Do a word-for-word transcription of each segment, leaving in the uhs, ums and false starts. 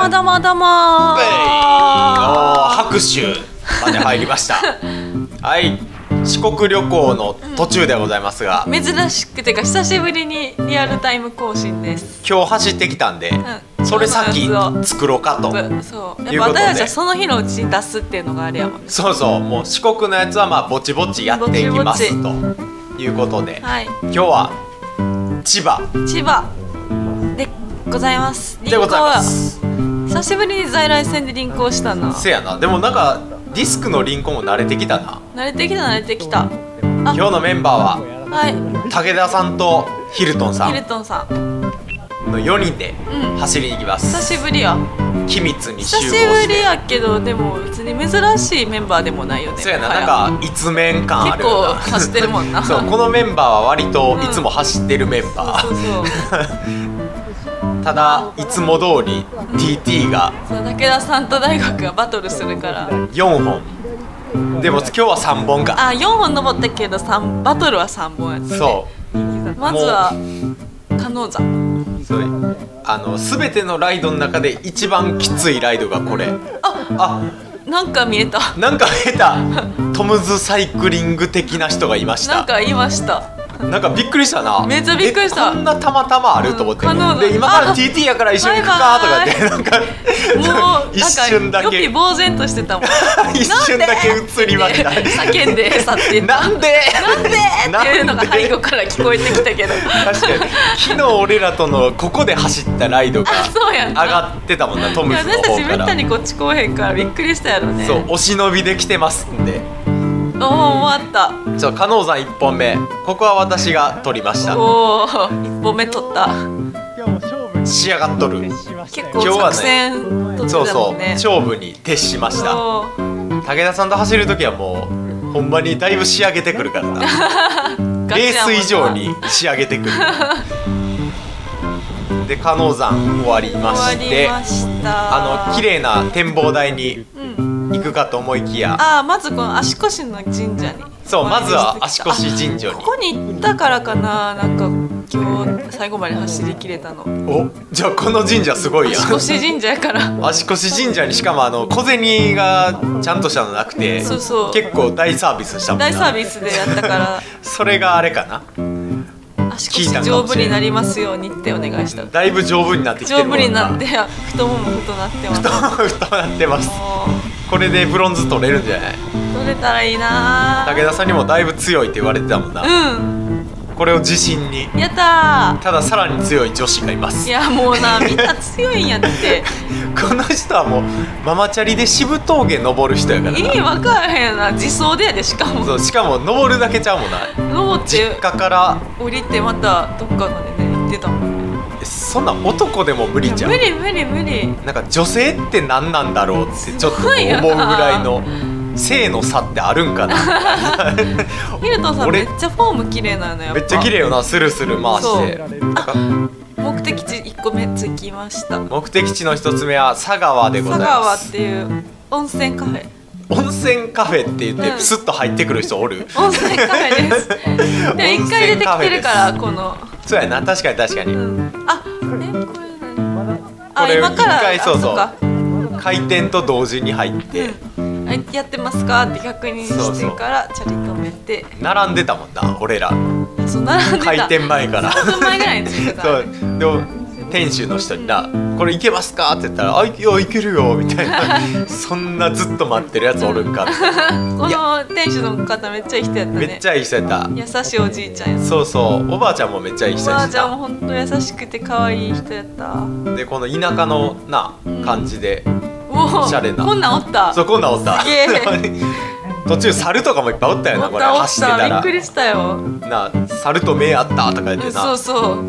ャル。どうもどうもどうも。拍手まで入りました。はい、四国旅行の途中でございますが、うん、珍しくてか久しぶりにリアルタイム更新です。今日走ってきたんで。うんそれさっき作ろうかとそうやっぱ私たちはその日のうちに出すっていうのがあれやもんね。そうそうもう四国のやつはまあぼちぼちやっていきますということで、はい、今日は千葉千葉でございますでございます久しぶりに在来線で輪行したな。せやなでもなんかディスクの輪行も慣れてきたな慣れてきた慣れてきた。今日のメンバーは、はい、武田さんとヒルトンさんヒルトンさんのよにんで走りに行きます、うん、久しぶりや機密に集合して久しぶりやけどでも別に珍しいメンバーでもないよね。そうやななんかいつ面感あるよな結構走ってるもんなそうこのメンバーは割といつも走ってるメンバーただいつも通り ティーティー が、うん、武田さんと大学がバトルするからよんほんでも今日はさんぼんかあよんほん登ったけどバトルはさんぼんやってそうまずは観音山それあの全てのライドの中で一番きついライドがこれああなんか見えたなんか見えたトムズサイクリング的な人がいましたなんかいましたなんかびっくりしたなめっちゃびっくりしたこんなたまたまあると思って、うん、で今から ティーティー やから一緒に行くかとかってなんかもう一瞬だけ予備呆然としてたもん一瞬だけ映りました叫んで去ってなんでなんでっていうのが背後から聞こえてきたけど確かに昨日俺らとのここで走ったライドが上がってたもんなトムズの方から私たちめったにこっち来へんからびっくりしたやろねそうお忍びで来てますんでおお終わった。じゃあ加納山一本目ここは私が取りました。おお一本目取った。仕上がっとる。結構作戦取ってたもんね。そうそう勝負に徹しました。武田さんと走る時はもうほんまにだいぶ仕上げてくるからな。レース以上に仕上げてくる。で加納山終わりまして、あの綺麗な展望台に。うん行くかと思いきやああまずこの足腰の神社にそうまずは足腰神社にここに行ったからかななんか今日最後まで走りきれたのおじゃあこの神社すごいやん足腰神社やから足腰神社にしかもあの小銭がちゃんとしたのなくてそうそう結構大サービスしたもんな大サービスでやったからそれがあれかな足腰丈夫になりますようにってお願いしただいぶ丈夫になってきてるもんな丈夫になって太もも太なってます太ももなってますこれでブロンズ取れるんじゃない取れたらいいな武田さんにもだいぶ強いって言われてたもんなうんこれを自信にやったーたださらに強い女子がいますいやもうなみんな強いんやってこの人はもうママチャリで渋峠登る人やからな意味分からへんな自走でやでしかもそうしかも登るだけちゃうもんな登って実家から降りてまたどっかまでね行ってたもんそんな男でも無理じゃん無理無理無理なんか女性って何なんだろうってちょっと思うぐらいの性の差ってあるんかなヒルトンさんめっちゃフォーム綺麗なのよめっちゃ綺麗よなスルスル回して目的地いっこめ着きました目的地のひとつめは佐川でございます佐川っていう温泉カフェ温泉カフェって言ってスッと入ってくる人おる温泉カフェですでもいっかい出てきてるからこのそうやな確かに確かに、うん、あえこれあこれいっかいそうそう開店と同時に入って、うん、あやってますかって確認してからチャリ止めて並んでたもんな俺らそう並んでた開店前からさんぷんまえぐらいに着いたから、ね、そうでも店主の人にな「これいけますか?」って言ったら「あいやいけるよ」みたいなそんなずっと待ってるやつおるんかこの店主の方めっちゃいい人やったねめっちゃいい人やった優しいおじいちゃんやそうそうおばあちゃんもめっちゃいい人やったおばあちゃんもほんと優しくて可愛い人やったでこの田舎のな感じでおしゃれなこんなんおったそうこんなんおったすげえ途中猿とかもいっぱいおったよなこれ走ってたらびっくりしたよなあ猿と目あったとか言ってなそうそう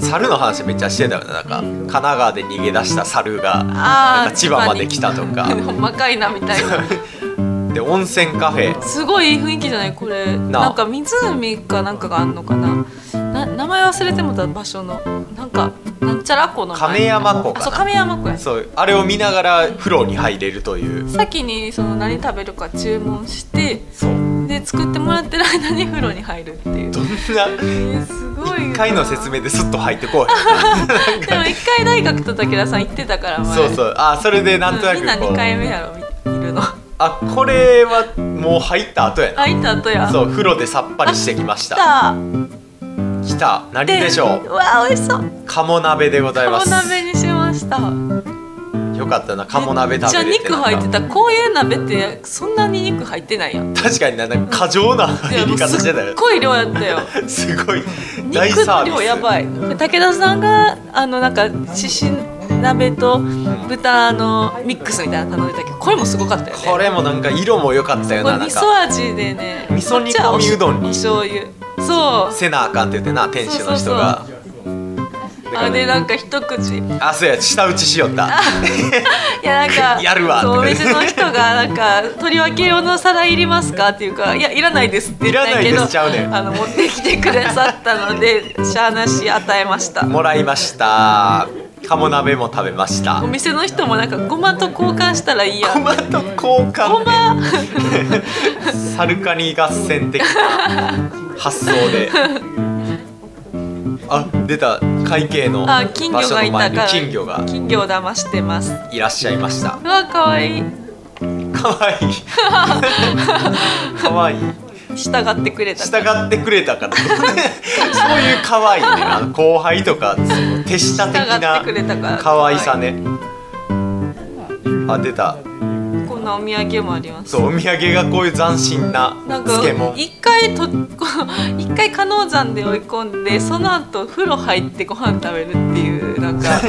猿の話めっちゃしてたよねなんか神奈川で逃げ出した猿がなんか千葉まで来たとかほんまかいなみたいなで温泉カフェすごいいい雰囲気じゃないこれなんか湖かなんかがあんのかなな名前前忘れてもた場所のなんかなんちゃら湖の亀山湖かな。そう亀山湖や。そうあれを見ながら風呂に入れるという。先にその何食べるか注文して、そうで作ってもらってる間に風呂に入るっていう。どんな、えー、すごい。一回の説明ですっと入ってこい。でも一回大学と武田さん行ってたから前。そうそう。あそれでなんとなくこう。みんな二回目やろ見るの。あこれはもう入った後やな。入った後や。そう風呂でさっぱりしてきました。きた何でしょう。わあ美味しそう。鴨鍋でございます。鴨鍋にしました。よかったな鴨鍋食べれて。じゃ肉入ってた。こういう鍋ってそんなに肉入ってないやん。確かになんか過剰な入り方してたよ。すっごい量やったよ。すごい大サービス。肉の量やばい。武田さんがあのなんか獅子鍋と豚のミックスみたいな頼んでたけど、これもすごかったよね。これもなんか色も良かったよな。味噌味でね。味噌煮込みうどんに醤油。そう。せなあかんって言ってな店主の人が。あれなんか一口。あ、そうや舌打ちしよった。いやなんかやるわ。お店の人がなんか取り分け用の皿いりますかっていうか、いやいらないですって言ったけど、あの持ってきてくださったのでしゃあなし与えました。もらいました。鴨鍋も食べました。お店の人もなんかごまと交換したらいいや。ごまと交換。ごま。サルカニ合戦的な発想で。あ、出た会計の場所の前に金魚が。金魚を騙してます。いらっしゃいました。うわ、可愛い。可愛い。可愛い。従ってくれた。従ってくれたから。そういう可愛いね。あの後輩とか手下的な可愛さね。あ、出た。こんなお土産もあります。そうお土産がこういう斬新な漬物。一回と一回加納山で追い込んで、その後風呂入ってご飯食べるっていうなんか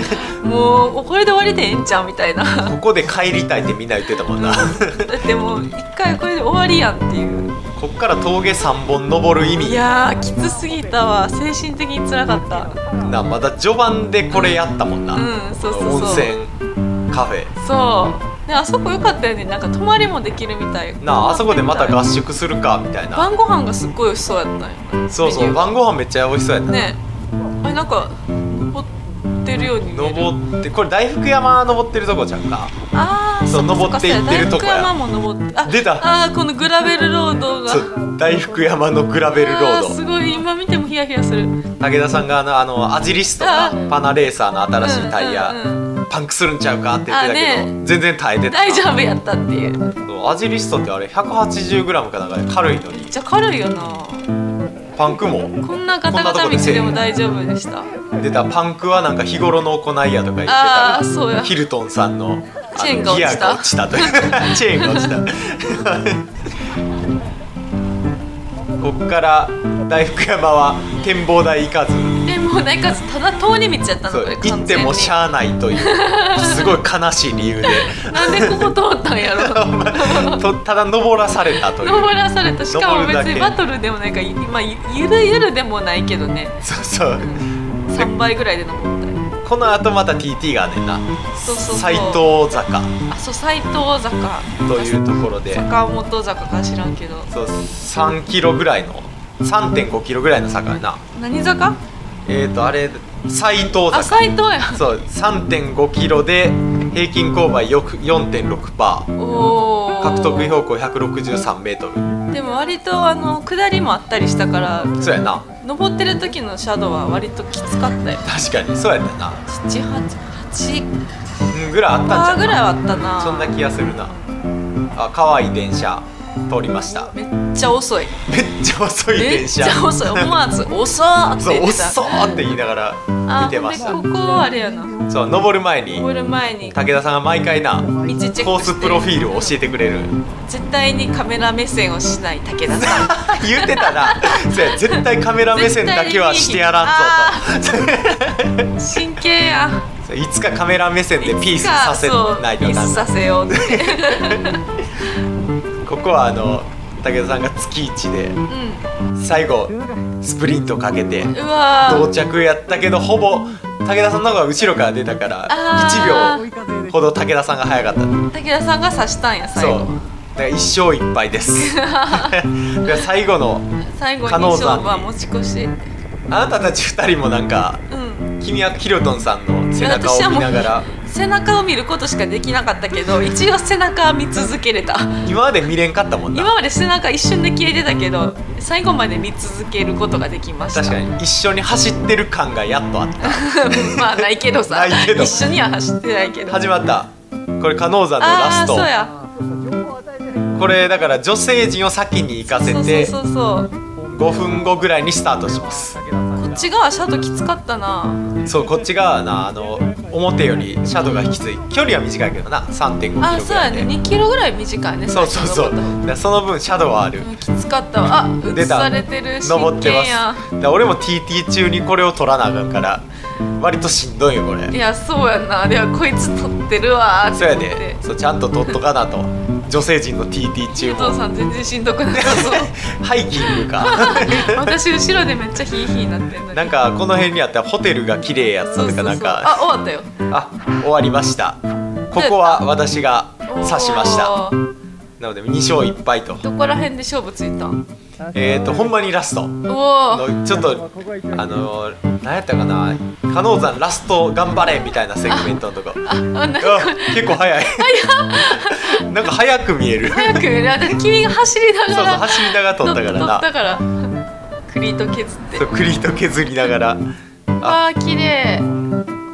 もうこれで終わりでええんちゃうみたいな。ここで帰りたいってみんな言ってたもんな。だってもう一回これで終わりやんっていう。こっから峠さんぼん登る意味。いやーきつすぎたわ。精神的につらかったな。まだ序盤でこれやったもんな。うん、うん、そうそうそう。温泉カフェ。そうであそこ良かったよね。なんか泊まりもできるみたいなあ。あそこでまた合宿するかみたいな。晩ご飯がすっごい美味しそうやったよ。そうそう晩ご飯めっちゃ美味しそうやったね。あれなんか登ってるように見える。登ってこれ大福山登ってるとこじゃんか。あーそう登っていってるとこや。大福山も登ってあ出た。あこのグラベルロードが大福山のグラベルロードすごい今見てもヒヤヒヤする。武田さんがあのあのアジリストがパナレーサーの新しいタイヤパンクするんちゃうかって言ってたけど、ね、全然耐えてた。大丈夫やったっていう。アジリストってあれ ひゃくはちじゅうグラム かなんかで軽いのにめっちゃ軽いよな。パンクもこんなガタガタ道でも大丈夫でした。出たパンクはなんか日頃の行いやとか言ってた。あそうやヒルトンさんのチェーンが落ちた。落ちたというチェーンが落ちた。こっから大福山は展望台行かず。展望台行かずただ通り道やったのこれ。行ってもしゃあないというすごい悲しい理由で。なんでここ通ったんやろ。ただ登らされたという。登らされたしかも別にバトルでもないか今ゆるゆるでもないけどね。そうそう。さんばいぐらいで登った。この後また ティーティー がねんな。斎藤坂。あ、そう斎藤坂というところで。坂本坂か知らんけど。そうさんキロぐらいの さんてんごキロぐらいの坂やな。何坂？えっとあれ斎藤坂。あ、斎藤や。そう さんてんごキロで平均勾配よく よんてんろくパーセント。おお。獲得標高ひゃくろくじゅうさんメートル。でも割とあの下りもあったりしたから。そうやな。登ってる時のシャドウは割ときつかったよ。確かにそうやったな。なな、はち、はちぐらいあったんじゃん。ぐらいあったな。そんな気がするな。あ、可愛い電車通りました。めっちゃ遅い。めっちゃ遅い電車。めっちゃ遅い。思わず遅ーって言ってた。そう、遅ーって言いながら見てました。ここあれやな。そう、登る前に。登る前に。武田さんが毎回な。コースプロフィールを教えてくれる。絶対にカメラ目線をしない武田さん。言ってたな。絶対カメラ目線だけはしてやらんぞと。神経や。いつかカメラ目線でピースさせないと。ピースさせようって。ここはあの武田さんが月一で、うん、最後スプリントかけて到着やったけどほぼ武田さんの方が後ろから出たからいちびょうほど武田さんが早かった。武田さんが刺したんや最後。そうだから一勝一敗です。最後の加納山は持ち越し。あなたたち二人もなんか、うん、君はヒロトンさんの背中を見ながら、背中を見ることしかできなかったけど、一応背中は見続けれた。今まで見れんかったもんな。今まで背中一瞬で消えてたけど、最後まで見続けることができました。確かに一緒に走ってる感がやっとあったまあないけどさないけど、一緒には走ってないけど。始まった、これ鹿王山のラスト。あ、そうや。これだから女性陣を先に行かせて、そうそうそうそう、ごふんごぐらいにスタートします。こっち側シャドウきつかったな。そう、こっち側な、あの表よりシャドウがきつい。距離は短いけどな、 さんてんごキロぐらいで。あ、そうやね、にキロぐらい短いね。そうそうそう、だその分シャドウはある、うん、きつかったわ。あ、映されてる、登ってます。だ俺も ティーティー 中にこれを取らなあかんから割としんどいよこれ。いや、そうやな。ではこいつ取ってるわーって思って。そうやね、そうちゃんと取っとかなと女性陣の ティーティー 中も。お父さん全然しんどくなったぞハイキングか私後ろでめっちゃヒーヒーなってんのに。なんかこの辺にあったホテルが綺麗やったとかなんか。あ、終わったよ。あ、終わりました。ここは私が指しました。なのでにしょういっぱいと。どこら辺で勝負ついたん？えーと、ほんまにラストのちょっとあのー、何やったかな、鹿王山ラスト頑張れみたいなセグメントのとこ。ああ、なんか結構早いなんか早く見える早く見える。私君が走りながらそうそう、走りながら撮ったからな。撮ったからクリート削って、そうクリート削りながら。あー、綺麗。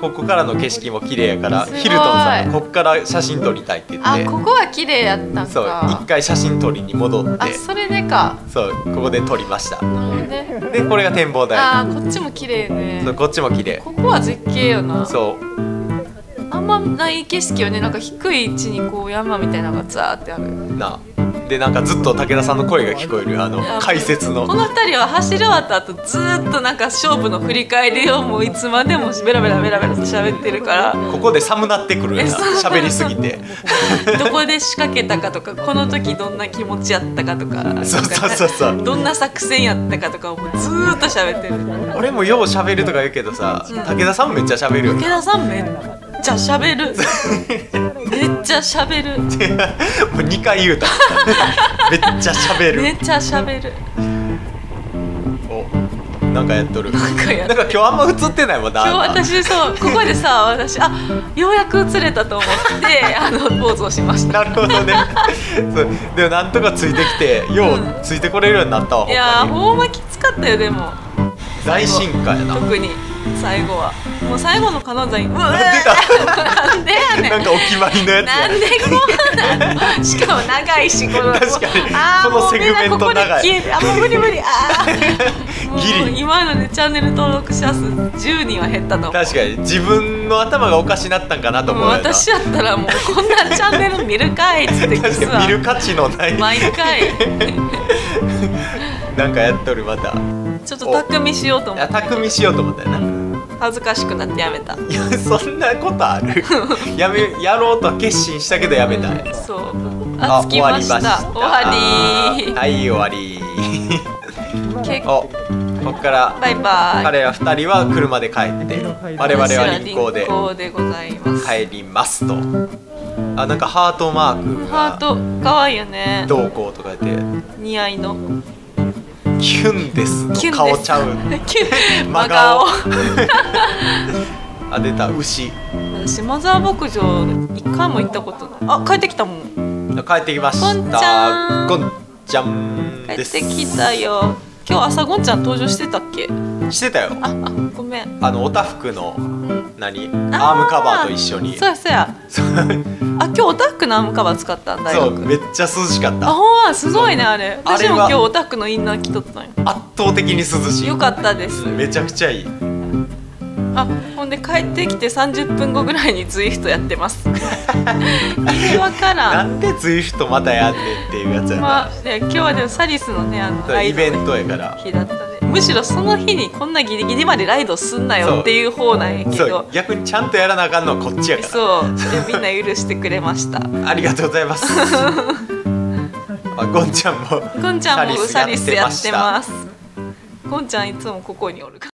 ここからの景色も綺麗やから、ヒルトンさんがここから写真撮りたいって言って。あ、ここは綺麗やったんか。そう、一回写真撮りに戻って。あ、それでか。そう、ここで撮りました。で、これが展望台。あー、こっちも綺麗ね。そう、こっちも綺麗。ここは絶景よな。そう。あんまない景色よね。なんか低い位置にこう山みたいなのがザーってあるな。でなんかずっと武田さんの声が聞こえる、あの解説の。このふたりは走り終わった後ずっとなんか勝負の振り返りをもういつまでもベラベラベラベラと喋ってるから、ここで寒なってくるよな、喋りすぎてどこで仕掛けたかとか、この時どんな気持ちやったかとか、そうそうそうそう、どんな作戦やったかとかをもうずーっと喋ってる。俺もよう喋るとか言うけどさ、うん、武田さんめっちゃ喋るよ。武田さんめっめっちゃ喋るめっちゃ喋るもうにかい言うためっちゃ喋るめっちゃ喋る。お、なんかやっとる。なんか今日あんま映ってないもんな。今日私そう、ここでさ、私あ、ようやく映れたと思ってあのポーズをしました。なるほどねそうでもなんとかついてきて、ようついてこれるようになったわ、うん、いやー、ほんまきつかったよ。でも大進化やな。特に最後はもう最後の鹿王山にうわーなんでやねん、なんかお決まりのやつや。なんでこうなの、しかも長いし、この確かにあー、このセグメント長い。あ、もう無理無理。あー、ギリ今のでチャンネル登録者数じゅうにんは減ったと思う。確かに自分の頭がおかしなったんかなと思う。私やったらもうこんなチャンネル見るかいっつってきすわ。見る価値のない毎回なんかやっとる。またちょっと匠しようと思った。匠しようと思ったよな。恥ずかしくなってやめた。いや、そんなことあるやめ、やろうとは決心したけどやめた、うん、そう。あ、終わりました。終わりー。はい、終わりーお、ここからバイバイ。彼らふたりは車で帰って、我々は輪行で帰りますと。あ、なんかハートマークが、ハートかわいいよね。どうこうとか言って似合いのキュンですの顔ちゃう真顔あ、出た、牛。島沢牧場一回も行ったことない。あ、帰ってきたもん。帰ってきました。ゴンちゃんです。帰ってきたよ。今日朝ゴンちゃん登場してたっけ？してたよ。あ、ごめん、あのおたふくの何アームカバーと一緒に。そうやそうや。あ、今日オタフクのアームカバー使ったんだよ。めっちゃ涼しかった。あ、ほんま、すごいねあれ。私も今日オタフクのインナー着とったんよ。圧倒的に涼しい。よかったです。めちゃくちゃいい。あ、ほんで帰ってきてさんじゅっぷんごぐらいにツイフトやってます意味わからん。なんでツイフトまたやんねんっていうやつやな。まあ、今日はでもサリスのね、あのイベントやから日だったね。むしろその日にこんなギリギリまでライドすんなよっていう方なんやけど、逆にちゃんとやらなあかんのはこっちやから。そう、みんな許してくれましたありがとうございますあ、ゴンちゃんもゴンちゃんもサリスやってます。ゴンちゃんいつもここにおるから。